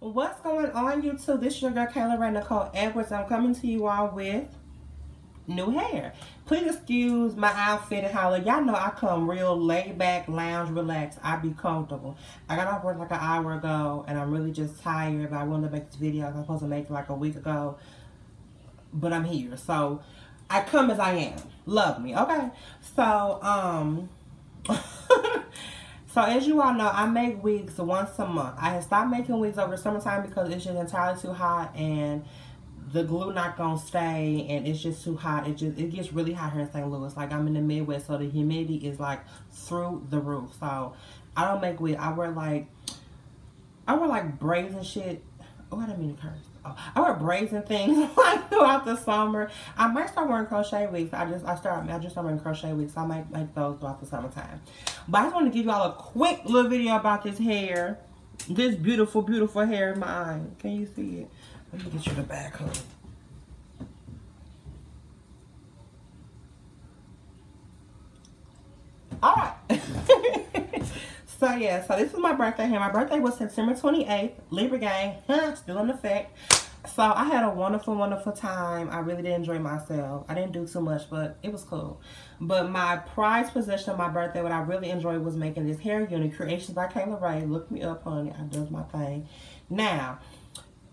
What's going on, YouTube? This is your girl Kayla Ray Nicole Edwards. I'm coming to you all with new hair. Please excuse my outfit and holler. Y'all know I come real laid back, lounge, relaxed. I be comfortable. I got off work like an hour ago and I'm really just tired, but I wanted to make this video. I was supposed to make it like a week ago, but I'm here. So I come as I am. Love me, okay? So So as you all know, I make wigs once a month. I had stopped making wigs over the summertime because it's just entirely too hot and the glue not gonna stay, and it's just too hot. It gets really hot here in St. Louis. Like, I'm in the Midwest, so the humidity is like through the roof. So I don't make wigs. I wear like braids and shit. Oh, I didn't mean to curse. Oh, I wear braids and things like throughout the summer. I might start wearing crochet wigs. I just started wearing crochet wigs. So I might make those throughout the summertime. But I just want to give y'all a quick little video about this hair. This beautiful, beautiful hair in my eye. Can you see it? Let me get you the backhoe. All right. So yeah, so this is my birthday hair. My birthday was September 28th, Libra gang, still in effect. So I had a wonderful, wonderful time. I really did enjoy myself. I didn't do too much, but it was cool. But my prized possession of my birthday, what I really enjoyed was making this hair unit, Creations by Kayeloraye. Look me up, honey. I does my thing. Now,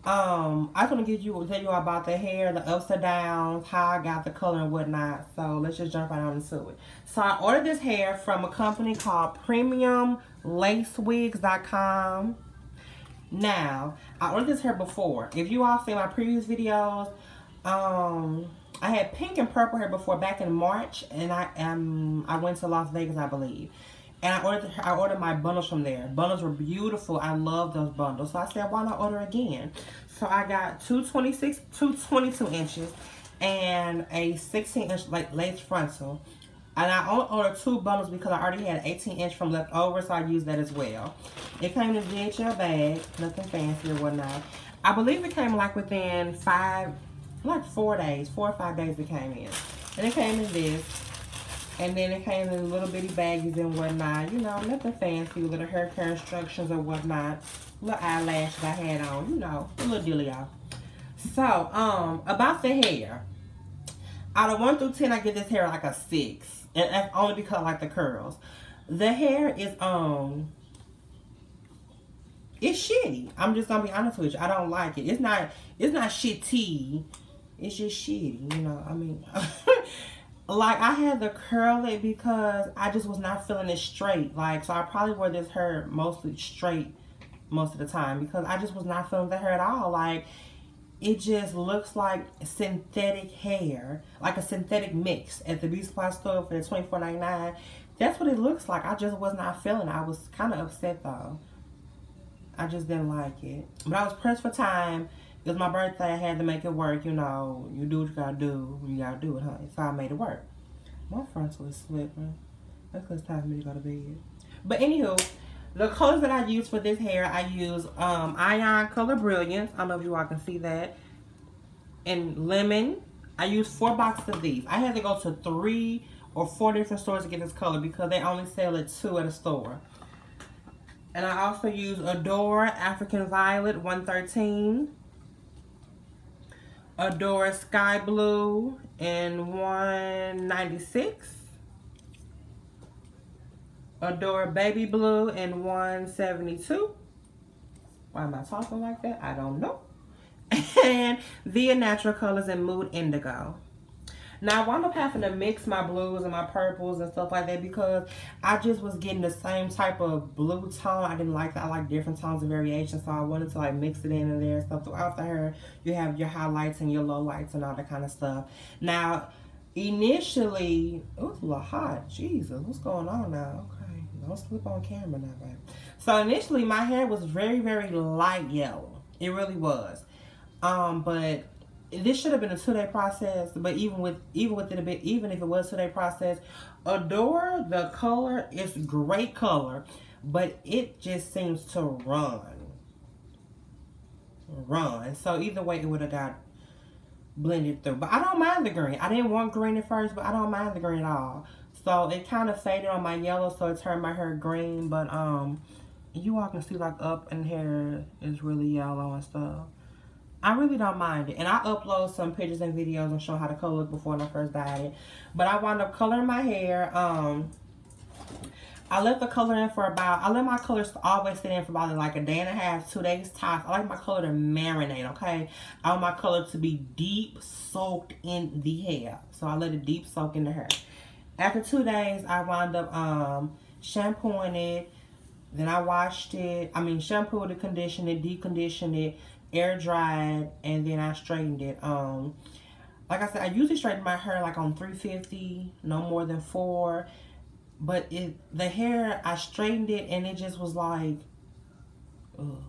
I'm gonna tell you about the hair, the ups and downs, how I got the color and whatnot. So let's just jump right on into it. So I ordered this hair from a company called PremiumLaceWigs.com. Now, I ordered this hair before. If you all see my previous videos, I had pink and purple hair before back in March, and I went to Las Vegas, I believe. And I ordered my bundles from there. Bundles were beautiful. I love those bundles. So I said, why not order again? So I got 222 inches and a 16 inch lace frontal. And I only ordered two bundles because I already had an 18 inch from left over, so I used that as well. It came in a DHL bag, nothing fancy or whatnot. I believe it came like within 4 or 5 days it came in. And it came in this. And then it came in little bitty baggies and whatnot. You know, nothing fancy. Little hair care instructions or whatnot. Little eyelashes I had on. You know, a little deal, y'all. So, about the hair. Out of 1 through 10, I give this hair like a 6. And that's only because I like the curls. The hair is, it's shitty. I'm just going to be honest with you. I don't like it. It's not shitty. It's just shitty, you know. I mean... Like, I had to curl it because I just was not feeling it straight. Like, so I probably wore this hair mostly straight most of the time because I just was not feeling the hair at all. Like, it just looks like synthetic hair, like a synthetic mix at the Beauty Supply store for the $24.99. That's what it looks like. I just was not feeling it. I was kind of upset, though. I just didn't like it. But I was pressed for time. It was my birthday, I had to make it work, you know. You do what you gotta do it, honey. So I made it work. My frontal is slipping. That's because it's time for me to go to bed. But anywho, the colors that I use for this hair, I use Ion Color Brilliance. I don't know if you all can see that. And lemon. I used 4 boxes of these. I had to go to 3 or 4 different stores to get this color because they only sell it 2 at a store. And I also use Adora African Violet 113. Adora Sky Blue and 196. Adora Baby Blue and 172. Why am I talking like that? I don't know. And Via Natural Colors and Mood Indigo. Now, I wound up having to mix my blues and my purples and stuff like that because I just was getting the same type of blue tone. I didn't like that. I like different tones and variations, so I wanted to, like, mix it in and there and stuff. Throughout the hair, you have your highlights and your lowlights and all that kind of stuff. Now, initially, it was a little hot. Jesus, what's going on now? Okay, don't slip on camera now, baby. So, initially, my hair was very, very light yellow. It really was. But... this should have been a 2-day process, but even if it was a 2-day process, Adora, the color is great color, but it just seems to run. So either way, it would have got blended through. But I don't mind the green. I didn't want green at first, but I don't mind the green at all. So it kind of faded on my yellow, so it turned my hair green. But you all can see like up in here is really yellow and stuff. I really don't mind it. And I upload some pictures and videos and show how the color looked before when I first dyed it. But I wound up coloring my hair. I let the color in for about, I let my colors always sit in for about like a day and a half, 2 days tops. I like my color to marinate, okay? I want my color to be deep soaked in the hair. So I let it deep soak in the hair. After 2 days, I wound up shampooing it. Then I washed it. I mean, shampooed it, conditioned it, deconditioned it, air dried, and then I straightened it. Like I said, I usually straighten my hair like on 350, no more than 4. But the hair, I straightened it and it just was like, ugh.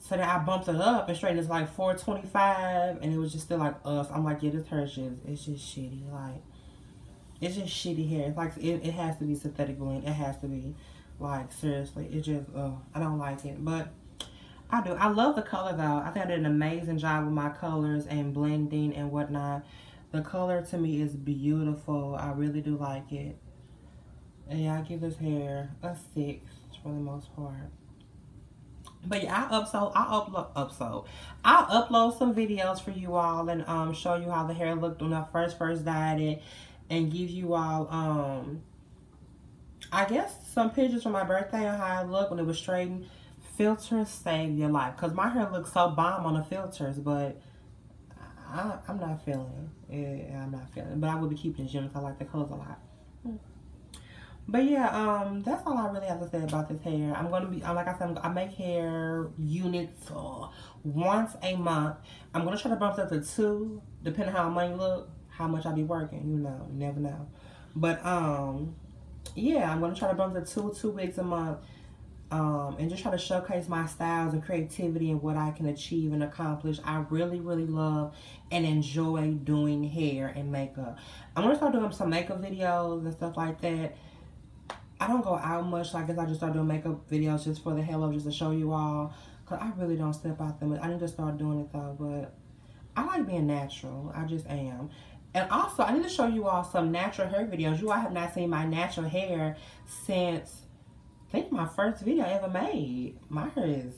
So then I bumped it up and straightened it to like 425, and it was just still like us. So I'm like, yeah, this hair is just, it's just shitty. Like, it's just shitty hair. It's like, it has to be synthetic blend. It has to be, like, seriously. It just, I don't like it. But I do. I love the color, though. I think I did an amazing job with my colors and blending and whatnot. The color, to me, is beautiful. I really do like it. And yeah, I give this hair a 6 for the most part. But yeah, I upload some videos for you all and show you how the hair looked when I first dyed it, and give you all I guess some pictures from my birthday on how I looked when it was straightened. Filters save your life, because my hair looks so bomb on the filters, but I'm not feeling it. I'm not feeling it. But I will be keeping the gym because I like the colors a lot. But yeah, that's all I really have to say about this hair. I'm going to be, like I said, I make hair units once a month. I'm going to try to bump it up to 2, depending on how my money look, how much I be working, you know, you never know. But yeah, I'm going to try to bump it up to 2 wigs a month, and just try to showcase my styles and creativity and what I can achieve and accomplish. I really, really love and enjoy doing hair and makeup. I'm going to start doing some makeup videos and stuff like that. I don't go out much, so I guess I just start doing makeup videos just for the hell of, just to show you all. Because I really don't step out them. I need to start doing it, though. But I like being natural. I just am. And also, I need to show you all some natural hair videos. You all have not seen my natural hair since, I think, my first video I ever made. My hair is,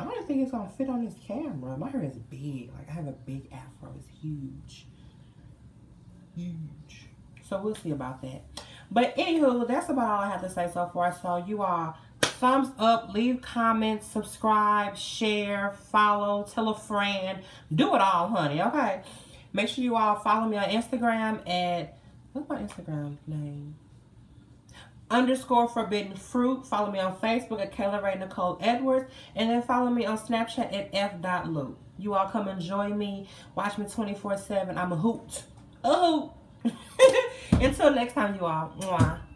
I don't think it's going to fit on this camera. My hair is big. Like, I have a big afro. It's huge. Huge. So we'll see about that. But anywho, that's about all I have to say so far. So you all, thumbs up, leave comments, subscribe, share, follow, tell a friend. Do it all, honey, okay? Make sure you all follow me on Instagram at, what's my Instagram name? _forbiddenfruit. Follow me on Facebook at Kayla Ray Nicole Edwards. And then follow me on Snapchat at f.loop. You all come and join me. Watch me 24/7. I'm a hoot. A hoot. Until next time, you all. Mwah.